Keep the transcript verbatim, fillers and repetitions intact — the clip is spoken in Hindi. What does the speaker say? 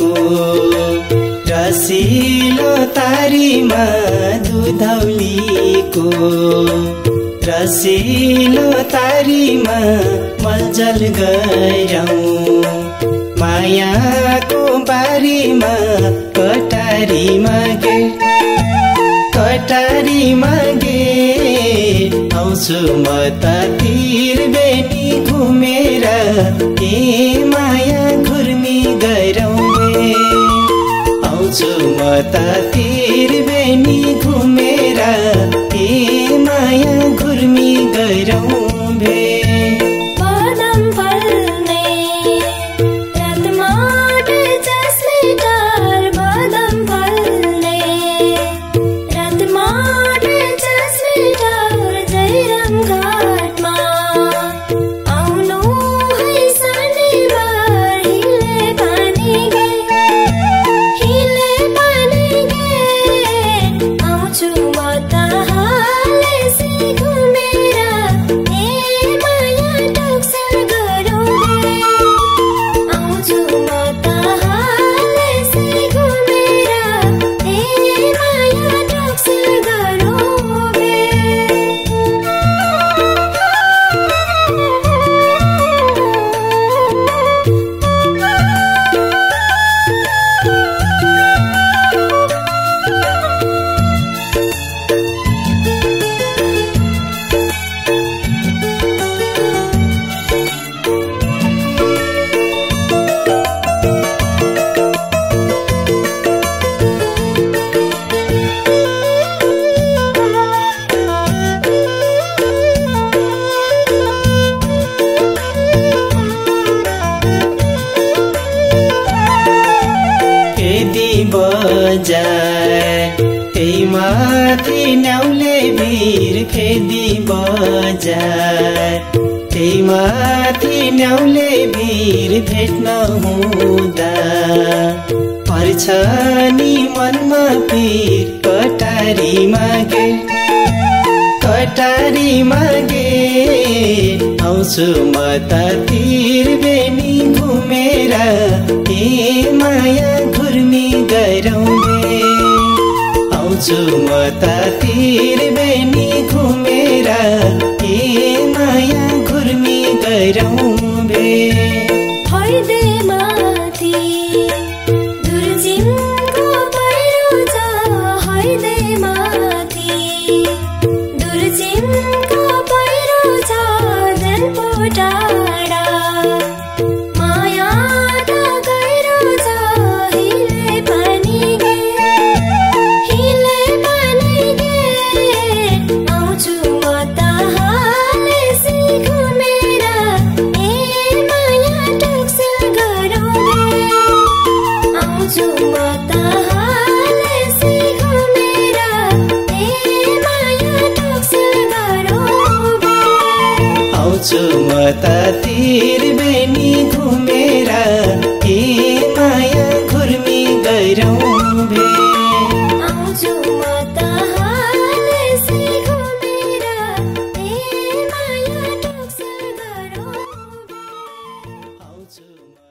को रसिलो तारीमा दुधौली को रसिलो तारीमा मलजल गराऊँ माया को बारीमा कटारीमा गेट कटारीमा गेट आउँछु म तीर बेटी घुमेर ए माया घुर्मी गराउँदै आउँछु म तीर बेनी घुमेर ए माया घुर्मी गराउँदै ता तीर बेनी घूमे